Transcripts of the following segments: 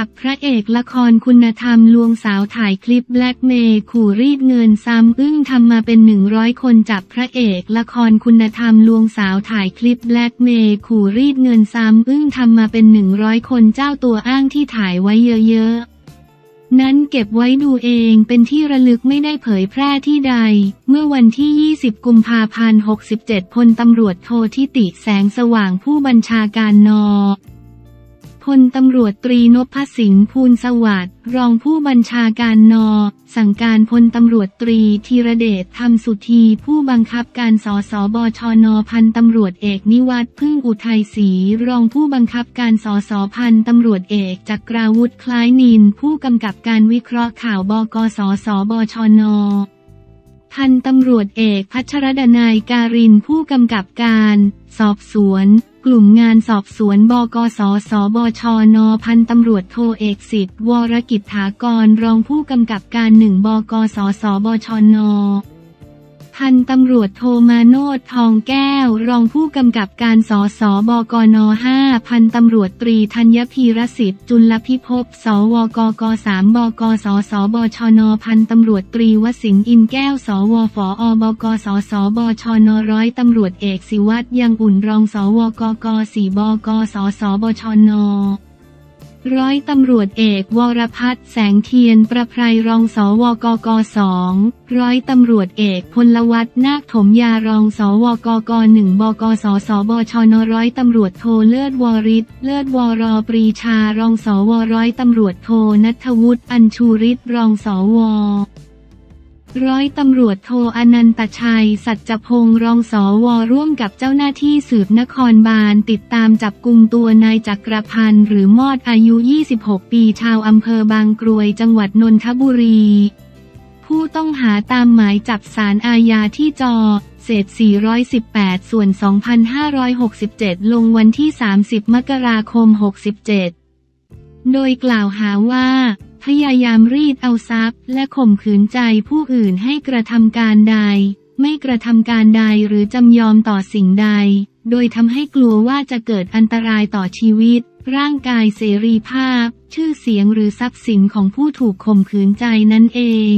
จับพระเอกละครคุณธรรมลวงสาวถ่ายคลิปแบล็กเมย์ขู่รีดเงินซ้ำอึ้งทำมาเป็น100คนจับพระเอกละครคุณธรรมลวงสาวถ่ายคลิปแบล็กเมย์ขู่รีดเงินซ้ำอึ้งทำมาเป็น100คนเจ้าตัวอ้างที่ถ่ายไว้เยอะๆนั้นเก็บไว้ดูเองเป็นที่ระลึกไม่ได้เผยแพร่ที่ใดเมื่อวันที่20กุมภาพันธ์67พลตำรวจโทธิติแสงสว่างผู้บัญชาการน.พลตำรวจตรีนพสิงห์ภูลสวัสดิ์รองผู้บัญชาการน.สั่งการพลตำรวจตรีธีรเดชธรรมสุธีผู้บังคับการสสบชน.พันตำรวจเอกนิวัฒน์พึ่งอุทัยศรีรองผู้บังคับการสสพันตำรวจเอกจักราวุธคล้ายนินผู้กำกับการวิเคราะห์ข่าวบกสสบชน.พันตำรวจเอกพัชรดนายการินผู้กำกับการสอบสวนกลุ่มงานสอบสวนบกสสบชน.พันตำรวจโทเอกสิทธิ์วรกิจฐากรรองผู้กำกับการ1บกสสบชน.พันตำรวจโทมาโนชทองแก้วรองผู้กำกับการสสบกน.5 พันตำรวจตรีธัญพีรสิทธิ์จุลพิภพสวกก3บกสสบชน.พันตำรวจตรีวสิงห์อินแก้วสวฝอบกสสบชน.ร้อยตำรวจเอกศิวัตรยังอุ่นรองสวกก4บกสสบชน.ร้อยตำรวจเอกวรพัฒน์แสงเทียนประไพรรองสวกก2ร้อยตำรวจเอกพลวัฒน์นาคถมยารองสวกก1บกสสบชนร้อยตำรวจโทเลิศวริศเลิศวรปรีชารองสวร้อยตำรวจโทณัฐวุฒิอัญชูฤทธิ์รองสวร้อยตำรวจโทอนันตชัยสัจจพงษ์รองสวร่วมกับเจ้าหน้าที่สืบนครบาลติดตามจับกุมตัวนายจักรพันธ์หรือมอดอายุ26ปีชาวอำเภอบางกรวยจังหวัดนนทบุรีผู้ต้องหาตามหมายจับศาลอาญาที่จ.เศษ418ส่วน2567ลงวันที่30มกราคม67โดยกล่าวหาว่าพยายามรีดเอาทรัพย์และข่มขืนใจผู้อื่นให้กระทำการใดไม่กระทำการใดหรือจำยอมต่อสิ่งใดโดยทำให้กลัวว่าจะเกิดอันตรายต่อชีวิตร่างกายเสรีภาพชื่อเสียงหรือทรัพย์สินของผู้ถูกข่มขืนใจนั่นเอง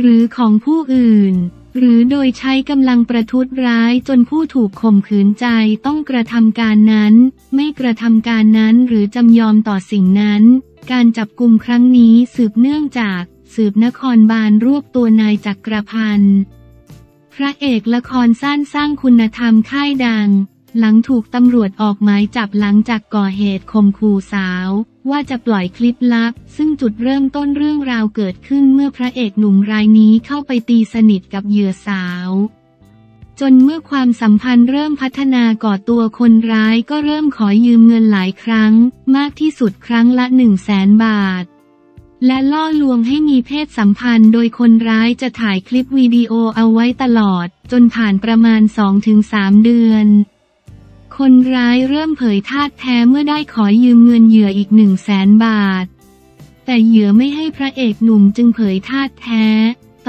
หรือของผู้อื่นหรือโดยใช้กำลังประทุษร้ายจนผู้ถูกข่มขืนใจต้องกระทำการนั้นไม่กระทำการนั้นหรือจำยอมต่อสิ่งนั้นการจับกุมครั้งนี้สืบเนื่องจากสืบนครบาลรวบตัวนายจักรพันธ์พระเอกละครสั้นสร้างคุณธรรมค่ายดังหลังถูกตำรวจออกหมายจับหลังจากก่อเหตุข่มขู่สาวว่าจะปล่อยคลิปลับซึ่งจุดเริ่มต้นเรื่องราวเกิดขึ้นเมื่อพระเอกหนุ่มรายนี้เข้าไปตีสนิทกับเหยื่อสาวจนเมื่อความสัมพันธ์เริ่มพัฒนาก่อตัวคนร้ายก็เริ่มขอยืมเงินหลายครั้งมากที่สุดครั้งละ100,000 บาทและล่อลวงให้มีเพศสัมพันธ์โดยคนร้ายจะถ่ายคลิปวิดีโอเอาไว้ตลอดจนผ่านประมาณ 2-3 เดือนคนร้ายเริ่มเผยท่าแท้เมื่อได้ขอยืมเงินเหยื่ออีก 100,000 บาทแต่เหยื่อไม่ให้พระเอกหนุ่มจึงเผยท่าแท้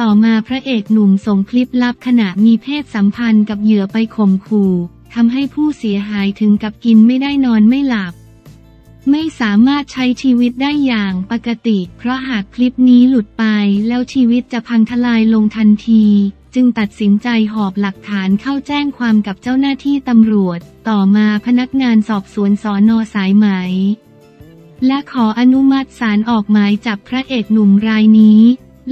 ต่อมาพระเอกหนุ่มส่งคลิปลับขณะมีเพศสัมพันธ์กับเหยื่อไปข่มขู่ทำให้ผู้เสียหายถึงกับกินไม่ได้นอนไม่หลับไม่สามารถใช้ชีวิตได้อย่างปกติเพราะหากคลิปนี้หลุดไปแล้วชีวิตจะพังทลายลงทันทีจึงตัดสินใจหอบหลักฐานเข้าแจ้งความกับเจ้าหน้าที่ตำรวจต่อมาพนักงานสอบสวนสน.สายไหมและขออนุมัติศาลออกหมายจับพระเอกหนุ่มรายนี้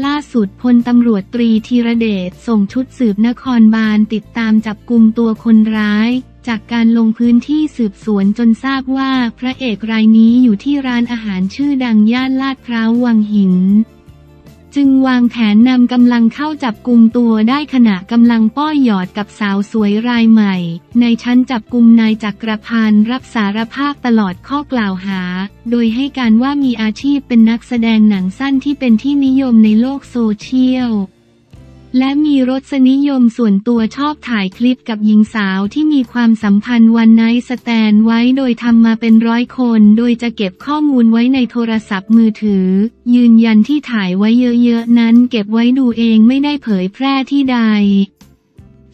ล่าสุดพลตำรวจตรีธีรเดชส่งชุดสืบนครบาลติดตามจับกุมตัวคนร้ายจากการลงพื้นที่สืบสวนจนทราบว่าพระเอกรายนี้อยู่ที่ร้านอาหารชื่อดังย่านลาดพร้าววังหินจึงวางแผนนำกำลังเข้าจับกุมตัวได้ขณะกำลังป้อยหยอดกับสาวสวยรายใหม่ในชั้นจับกุมนายจักรพันธ์รับสารภาพตลอดข้อกล่าวหาโดยให้การว่ามีอาชีพเป็นนักแสดงหนังสั้นที่เป็นที่นิยมในโลกโซเชียลและมีรสนิยมส่วนตัวชอบถ่ายคลิปกับหญิงสาวที่มีความสัมพันธ์วันไนท์สแตนด์ไว้โดยทำมาเป็น100 คนโดยจะเก็บข้อมูลไว้ในโทรศัพท์มือถือยืนยันที่ถ่ายไว้เยอะๆนั้นเก็บไว้ดูเองไม่ได้เผยแพร่ที่ใด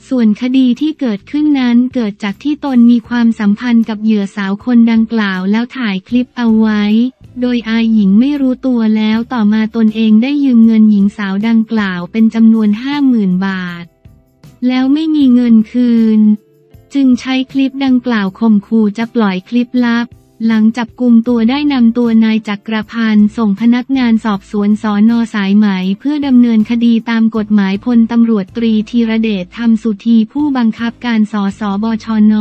ส่วนคดีที่เกิดขึ้นนั้นเกิดจากที่ตนมีความสัมพันธ์กับเหยื่อสาวคนดังกล่าวแล้วถ่ายคลิปเอาไว้ โดยอายหญิงไม่รู้ตัวแล้วต่อมาตนเองได้ยืมเงินหญิงสาวดังกล่าวเป็นจำนวน 50,000 บาทแล้วไม่มีเงินคืนจึงใช้คลิปดังกล่าวข่มขู่จะปล่อยคลิปลับหลังจับกุมตัวได้นำตัวนายจักรพันธ์ส่งพนักงานสอบสวนสน.สายไหมเพื่อดำเนินคดีตามกฎหมายพลตำรวจตรีธีรเดชธรรมสุธีผู้บังคับการสสบชน.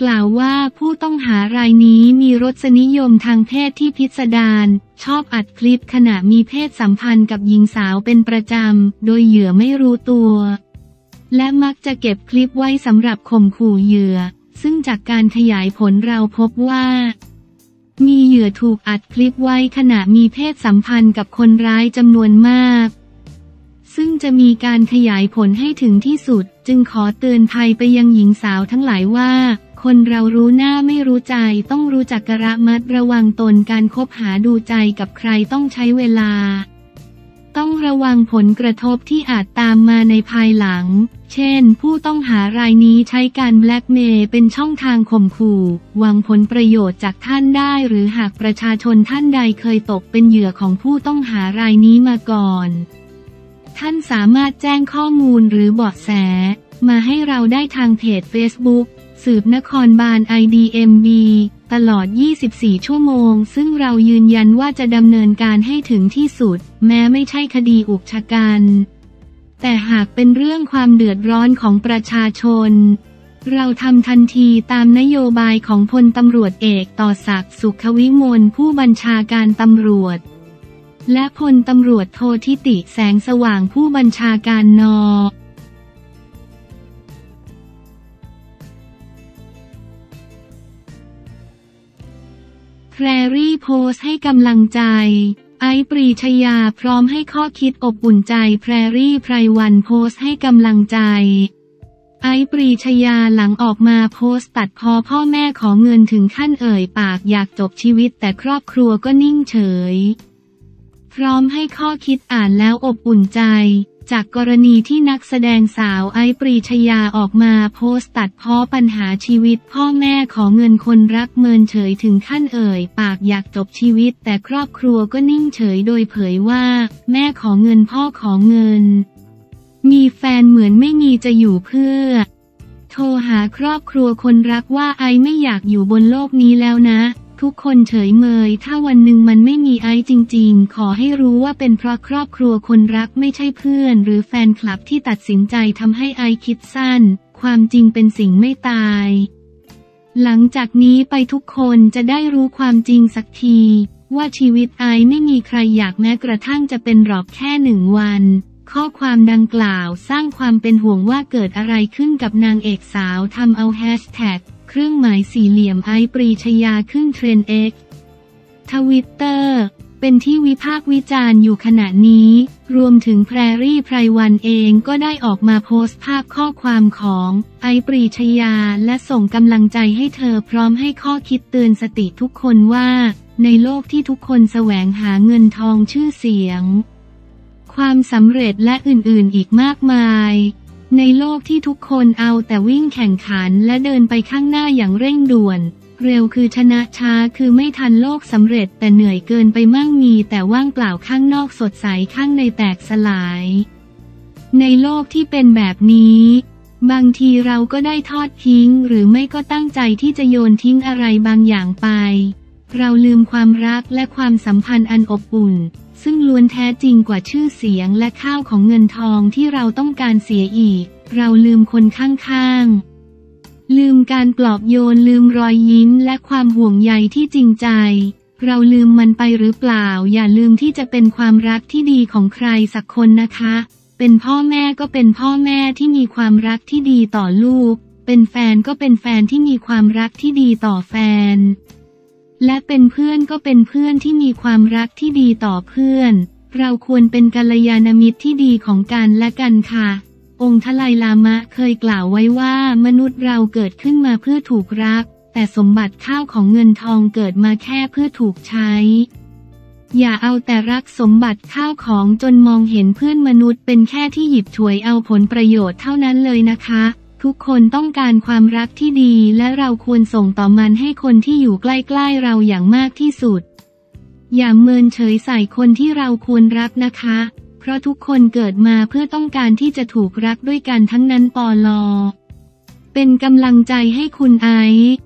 กล่าวว่าผู้ต้องหารายนี้มีรสนิยมทางเพศที่พิสดารชอบอัดคลิปขณะมีเพศสัมพันธ์กับหญิงสาวเป็นประจำโดยเหยื่อไม่รู้ตัวและมักจะเก็บคลิปไว้สำหรับข่มขู่เหยื่อซึ่งจากการขยายผลเราพบว่ามีเหยื่อถูกอัดคลิปไว้ขณะมีเพศสัมพันธ์กับคนร้ายจำนวนมากซึ่งจะมีการขยายผลให้ถึงที่สุดจึงขอเตือนภัยไปยังหญิงสาวทั้งหลายว่าคนเรารู้หน้าไม่รู้ใจต้องรู้จักระมัดระวังตนการคบหาดูใจกับใครต้องใช้เวลาต้องระวังผลกระทบที่อาจตามมาในภายหลังเช่นผู้ต้องหารายนี้ใช้การแบล็กเมย์เป็นช่องทางข่มขู่หวังผลประโยชน์จากท่านได้หรือหากประชาชนท่านใดเคยตกเป็นเหยื่อของผู้ต้องหารายนี้มาก่อนท่านสามารถแจ้งข้อมูลหรือเบาะแสมาให้เราได้ทางเพจ Facebook สืบนครบาล IDMB ตลอด 24 ชั่วโมงซึ่งเรายืนยันว่าจะดำเนินการให้ถึงที่สุดแม้ไม่ใช่คดีอุกชะกันแต่หากเป็นเรื่องความเดือดร้อนของประชาชนเราทำทันทีตามนโยบายของพลตำรวจเอกต่อศักดิ์สุขวิมลผู้บัญชาการตำรวจและพลตำรวจโทธิติแสงสว่างผู้บัญชาการน.แพรรี่โพสต์ให้กำลังใจไอซ์ ปรีชยาพร้อมให้ข้อคิดอบอุ่นใจแพรรี่ไพรวันโพสต์ให้กำลังใจไอซ์ ปรีชยาหลังออกมาโพสต์ตัดพอพ่อแม่ขอเงินถึงขั้นเอ่ยปากอยากจบชีวิตแต่ครอบครัวก็นิ่งเฉยพร้อมให้ข้อคิดอ่านแล้วอบอุ่นใจจากกรณีที่นักแสดงสาวไอซ์ ปรีชยาออกมาโพสต์ตัดพ้อปัญหาชีวิตพ่อแม่ขอเงินคนรักเมินเฉยถึงขั้นเอ่ยปากอยากจบชีวิตแต่ครอบครัวก็นิ่งเฉยโดยเผยว่าแม่ขอเงินพ่อขอเงินมีแฟนเหมือนไม่มีจะอยู่เพื่อโทรหาครอบครัวคนรักว่าไอไม่อยากอยู่บนโลกนี้แล้วนะทุกคนเฉยเมยถ้าวันหนึ่งมันไม่มีไอซ์จริงๆขอให้รู้ว่าเป็นเพราะครอบครัวคนรักไม่ใช่เพื่อนหรือแฟนคลับที่ตัดสินใจทำให้ไอซ์คิดสั้นความจริงเป็นสิ่งไม่ตายหลังจากนี้ไปทุกคนจะได้รู้ความจริงสักทีว่าชีวิตไอซ์ไม่มีใครอยากแม้กระทั่งจะเป็นหรอกแค่1 วันข้อความดังกล่าวสร้างความเป็นห่วงว่าเกิดอะไรขึ้นกับนางเอกสาวทำเอาแฮชแท็กเครื่องหมายสี่เหลี่ยมไอซ์ ปรีชยาขึ้นเทรนด์ X ทวิตเตอร์เป็นที่วิพากษ์วิจารณ์อยู่ขณะนี้รวมถึงแพรรี่ไพรวันเองก็ได้ออกมาโพสต์ภาพข้อความของไอซ์ ปรีชยาและส่งกำลังใจให้เธอพร้อมให้ข้อคิดเตือนสติทุกคนว่าในโลกที่ทุกคนแสวงหาเงินทองชื่อเสียงความสำเร็จและอื่นๆอีกมากมายในโลกที่ทุกคนเอาแต่วิ่งแข่งขันและเดินไปข้างหน้าอย่างเร่งด่วนเร็วคือชนะช้าคือไม่ทันโลกสำเร็จแต่เหนื่อยเกินไปมั่งมีแต่ว่างเปล่าข้างนอกสดใสข้างในแตกสลายในโลกที่เป็นแบบนี้บางทีเราก็ได้ทอดทิ้งหรือไม่ก็ตั้งใจที่จะโยนทิ้งอะไรบางอย่างไปเราลืมความรักและความสัมพันธ์อันอบอุ่นซึ่งล้วนแท้จริงกว่าชื่อเสียงและข้าวของเงินทองที่เราต้องการเสียอีกเราลืมคนข้างๆลืมการปลอบโยนลืมรอยยิ้มและความห่วงใยที่จริงใจเราลืมมันไปหรือเปล่าอย่าลืมที่จะเป็นความรักที่ดีของใครสักคนนะคะเป็นพ่อแม่ก็เป็นพ่อแม่ที่มีความรักที่ดีต่อลูกเป็นแฟนก็เป็นแฟนที่มีความรักที่ดีต่อแฟนและเป็นเพื่อนก็เป็นเพื่อนที่มีความรักที่ดีต่อเพื่อนเราควรเป็นกัลยาณมิตรที่ดีของกันและกันค่ะองค์ทลายลามะเคยกล่าวไว้ว่ามนุษย์เราเกิดขึ้นมาเพื่อถูกรักแต่สมบัติข้าวของเงินทองเกิดมาแค่เพื่อถูกใช้อย่าเอาแต่รักสมบัติข้าวของจนมองเห็นเพื่อนมนุษย์เป็นแค่ที่หยิบฉวยเอาผลประโยชน์เท่านั้นเลยนะคะทุกคนต้องการความรักที่ดีและเราควรส่งต่อมันให้คนที่อยู่ใกล้ๆเราอย่างมากที่สุด อย่าเมินเฉยใส่คนที่เราควรรักนะคะเพราะทุกคนเกิดมาเพื่อต้องการที่จะถูกรักด้วยกันทั้งนั้นปล.เป็นกำลังใจให้คุณไอซ์